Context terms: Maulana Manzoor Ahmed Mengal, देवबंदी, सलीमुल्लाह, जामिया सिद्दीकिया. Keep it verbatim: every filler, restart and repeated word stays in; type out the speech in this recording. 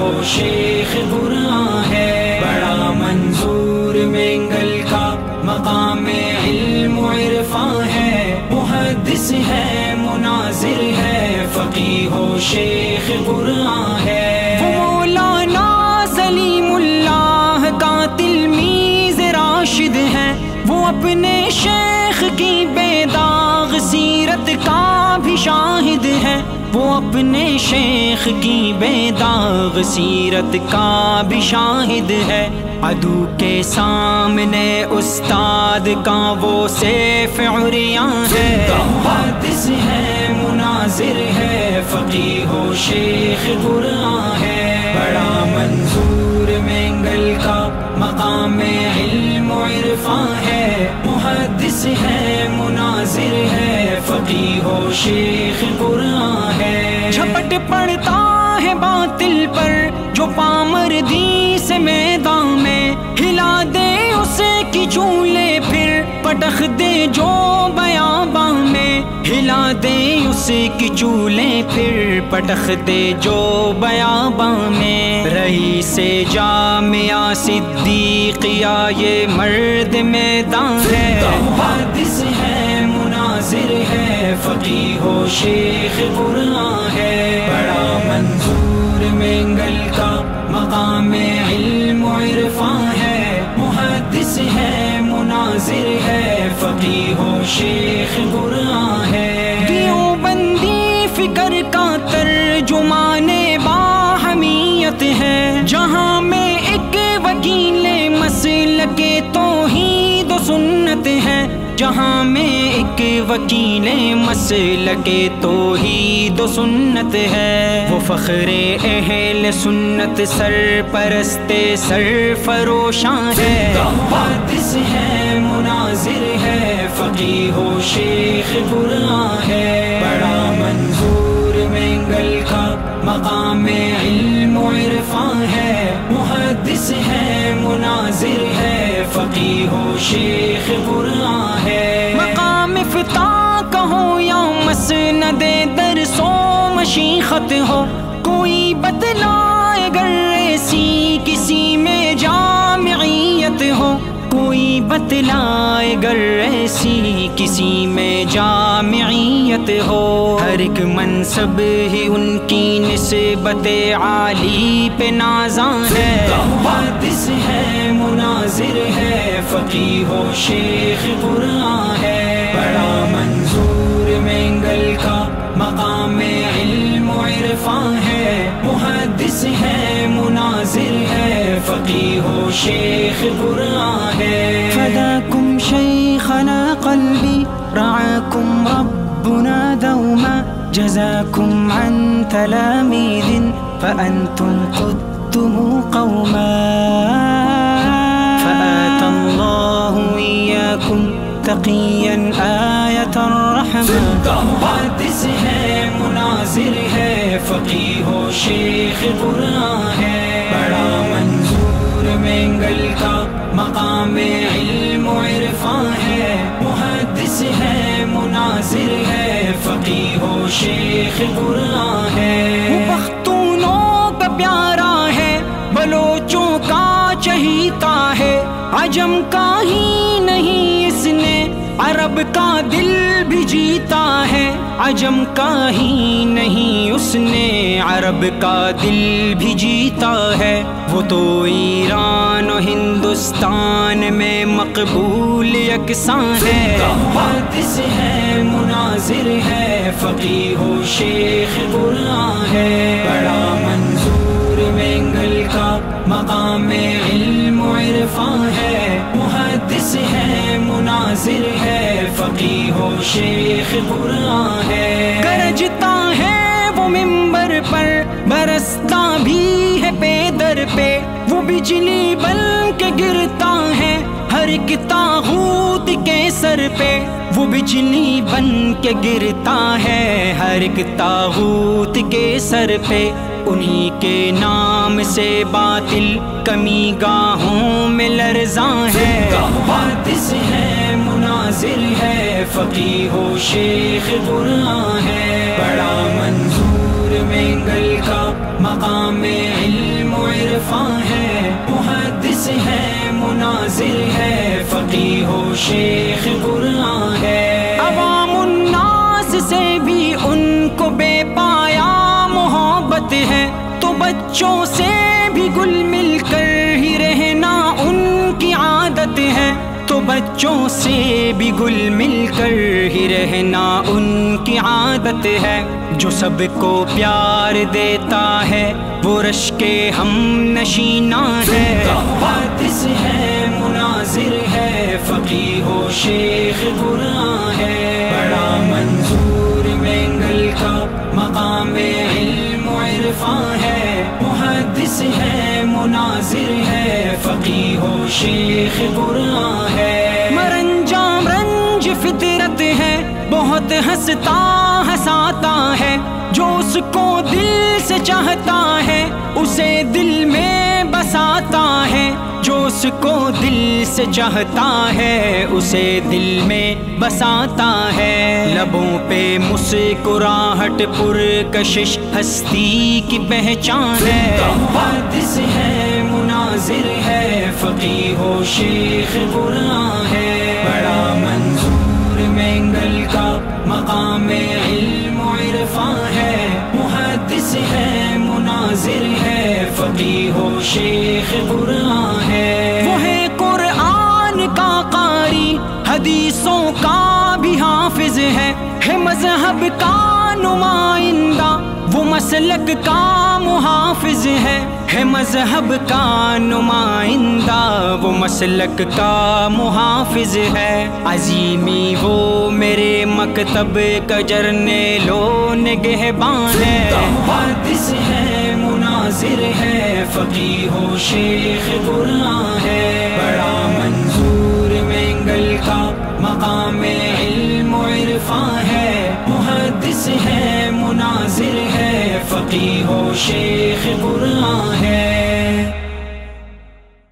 वो शेख बुरा है, बड़ा मंजूर मेंगल का मकामे इल्म इरफा है। मुहद्दिस है, मुनाजिर है, फकीह हो शेख बुरा है। मौलाना सलीमुल्लाह का तिलमीज राशिद है, वो अपने शेख की बेदाग सीरत का भी शाहिद है। वो अपने शेख की बेदाग सीरत का भी शाहिद है। अदू के सामने उस्ताद का वो सैफ उरिया है। मुहद्दिस है, मुनाजिर है, फकीह हो शेख बुरा है। बड़ा मंजूर मेंगल का मकामे इल्म व इरफा है। मुहद्दिस है, मुनाजिर है, फकीह हो शेख बुरा है। झपट पड़ता है बातिल पर जो पामरदी से मैदान में, हिला दे उसे कि चूले फिर पटख दे जो बयाबा में, हिला दे उसे कि चूले फिर पटख दे जो बयाबा में। रही से जामिया सिद्दीकिया ये मर्द मैदान है। मुहद्दिस है, मुनाजिर है, फकीह हो शेख बुरा है। बड़ा मंजूर मेंगल का मकामे इल्म व इरफा है। मुहद्दिस है, मुनाजिर है, फकीह हो शेख बुरा है। देवबंदी फिकर का तर्जुमाने बाहमियत है, जहाँ में एक वकीले मसलके तौहीद व सुन्नत है, जहाँ में एक वकीले मसलके तौहीद व सुन्नत है। वो फखरे अहल सुन्नत सर परस्ते सर फरोशा है। मुहद्दिस है, मुनाजिर है, फकीह हो शेख बुरा है। बड़ा मंजूर मेंगल का मकामे इल्म व इरफा है। मुहद्दिस है, मुनाजिर है, फकीह हो शेख बुरा है। मकाम फिता कहो या मसनदे दरसो मशीखत हो, कोई बतलाए गर ऐसी किसी में जामियत हो, कोई बतलाए गर ऐसी किसी में जामियत हो। हर एक मनसब ही उनकी निस्बते आली पे नाज़ा है। मुहद्दिस है, मुनाजिर है, फकीह हो शेख बुरा है। बड़ा मंजूर मेंगल का मकामे इल्म व इरफा है। मुहद्दिस है, मुनाजिर है, फकीह हो शेख बुरा है। फदाकुम शेखना कल्बी रआकुम रब्बुना दौमा, जज़ाकुम अन तलामीदिन फ़अंतुम क़ुद्तुम क़ौमा। फ़आता अल्लाहु इय्याकुम तक़िय्यन आयतन रहमा। मुहद्दिस है, मुनाजिर है, फकीह हो शेख बुरा है। बड़ा मंजूर मेंगल का मकामे इल्म व इरफा है। मुहद्दिस है, मुनाजिर है, फकीह हो शेख बुरा है। पख्तूनों का प्यारा है, बलोचों का चहीता है, अजम का ही नहीं इसने अरब का दिल भी जीता है, अजम का ही नहीं उसने अरब का दिल भी जीता है। वो तो ईरान और हिंदुस्तान में मकबूल यकसां है। मुहद्दिस है, मुनाजिर है, फकीह हो शेख बुरा है। बड़ा मंजूर मेंगल का मकामे इल्म व इरफा है। मुहद्दिस है, मुनाजिर है, फकीह हो शेख बुरा है। गरजता है वो मिंबर पर, बरसता भी है पैदर पे, वो बिजली बन के गिरता है हर एक तागूत के सर पे, वो बिजली बन के गिरता है हर एक तागूत के सर पे। उन्हीं के नाम से बातिल कमी गाहों में लर्जा है। मुहद्दिस है, मुनाजिर है, फकीह हो शेख बुरा है। बड़ा मंजूर मेंगल का मकामे इल्म मुस्तफ़ा है, मुहद्दिस है, मुनाजिर है, फ़क़ीह व शेख क़ुरान है। अवामुन नास से भी उनको बेपाया मोहब्बत है, तो बच्चों से भी गुल मिलकर ही रहना उनकी आदत है, तो बच्चों से भी गुल मिलकर ही रहना उनकी आदत है। जो सबको प्यार देता है वो रश के हम नशीना है। मुहद्दिस है, मुनाजिर है, फ़क़ीह व शेख क़ुरान है। बड़ा मंजूर मेंगल का मकामे इल्म व इरफ़ान है, मुहद्दिस है, मुनाजिर है, फ़क़ीह व शेख क़ुरान है। मरंजाम रंज फितरत है, बहुत हंसता हंसाता है, जो उसको दिल से चाहता है उसे दिल में बसाता है, जो उसको दिल से चाहता है उसे दिल में बसाता है। लबों पे मुस्कुराहट पुरकशिश हस्ती की पहचान है। मुहद्दिस है, मुनाजिर है, फ़क़ीह व शेख क़ुरान है। बड़ा मंजूर मेंगल का मकामे इल्म व इरफ़ान है, मुहद्दिस है, मुनाजिर है, फ़क़ीह व शेख क़ुरान है। वो है क़ुरान का कारी, हदीसों का भी हाफिज है, है मजहब का नुमाइंदा, वो मसलक का मुहाफिज है, है मजहब का नुमाइंदा, वो मसलक का मुहाफिज है। अजीमी वो मेरे मकतब का जरने लो निगहबान है। मुहद्दिस है, मुनाजिर है, फ़क़ीह व शेख क़ुरान है। बड़ा मंजूर मेंगल का मकामे इल्म व इरफ़ान है, मुहद्दिस है, मुनाजिर है, फ़क़ीह व शेख क़ुरान है।